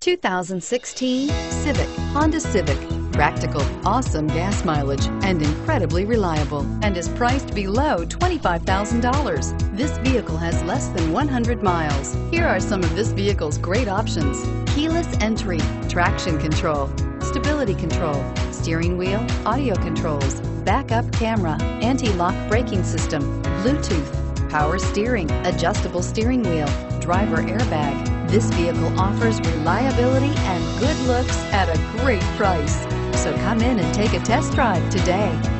2016 Civic, Honda Civic. Practical, awesome gas mileage, and incredibly reliable, and is priced below $25,000. This vehicle has less than 100 miles. Here are some of this vehicle's great options: keyless entry, traction control, stability control, steering wheel audio controls, backup camera, anti-lock braking system, Bluetooth, power steering, adjustable steering wheel, driver airbag. This vehicle offers reliability and good looks at a great price. So come in and take a test drive today.